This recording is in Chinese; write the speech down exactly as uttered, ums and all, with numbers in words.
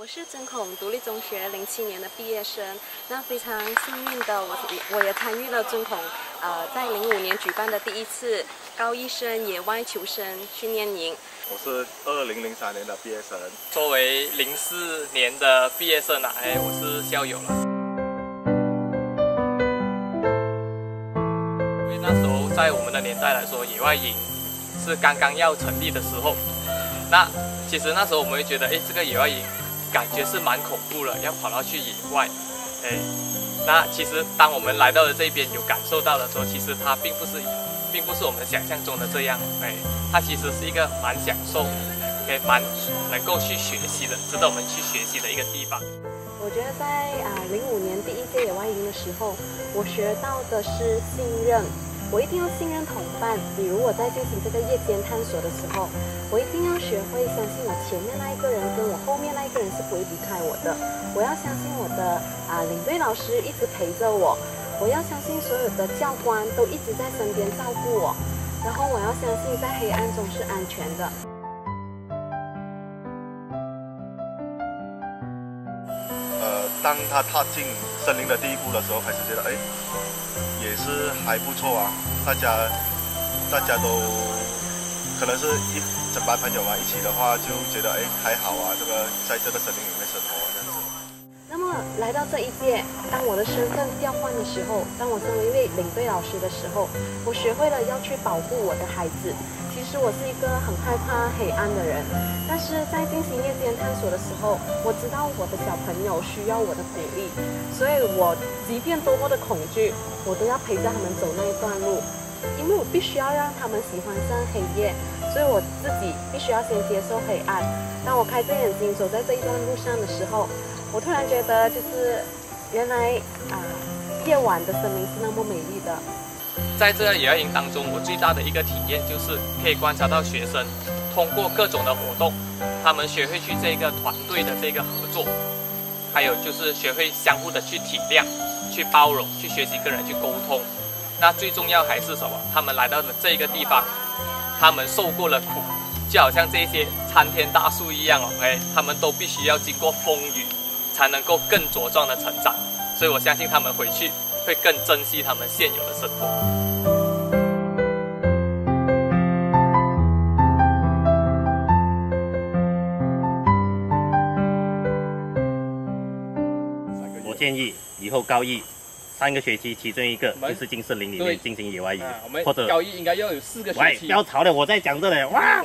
我是真孔独立中学零七年的毕业生，那非常幸运的我，我也参与了真孔呃在零五年举办的第一次高一生野外求生训练营。我是二零零三年的毕业生，作为零四年的毕业生啊，哎，我是校友了。因为那时候在我们的年代来说，野外营是刚刚要成立的时候，那其实那时候我们会觉得，哎，这个野外营。 感觉是蛮恐怖的，要跑到去野外，哎，那其实当我们来到了这边，有感受到的时候，其实它并不是，并不是我们想象中的这样，哎，它其实是一个蛮享受，哎，蛮能够去学习的，值得我们去学习的一个地方。我觉得在啊零五年第一届野外营的时候，我学到的是信任，我一定要信任同伴。比如我在进行这个夜间探索的时候，我一定要学会相信我前面那一个人跟我后面那一个人。 是不会离开我的，我要相信我的啊、呃、领队老师一直陪着我，我要相信所有的教官都一直在身边照顾我，然后我要相信在黑暗中是安全的。呃，当他踏进森林的第一步的时候，开始觉得哎，也是还不错啊，大家大家都可能是一。 整班朋友嘛，一起的话就觉得哎还好啊，这个在这个森林里面生活这样子。那么来到这一届，当我的身份调换的时候，当我身为一位领队老师的时候，我学会了要去保护我的孩子。其实我是一个很害怕黑暗的人，但是在进行夜间探索的时候，我知道我的小朋友需要我的鼓励，所以我即便多么的恐惧，我都要陪着他们走那一段路。 因为我必须要让他们喜欢上黑夜，所以我自己必须要先接受黑暗。当我开着眼睛走在这一段路上的时候，我突然觉得，就是原来啊、呃，夜晚的森林是那么美丽的。在这个野外营当中，我最大的一个体验就是可以观察到学生通过各种的活动，他们学会去这个团队的这个合作，还有就是学会相互的去体谅、去包容、去学习跟人去沟通。 那最重要还是什么？他们来到了这个地方，他们受过了苦，就好像这些参天大树一样哦，哎，他们都必须要经过风雨，才能够更茁壮的成长。所以我相信他们回去会更珍惜他们现有的生活。 我建议以后高一。 三个学期，其中一个就是进森林里面进行野外营，或者高一应该要有四个学期。喂，不要吵了，我在讲这里。哇，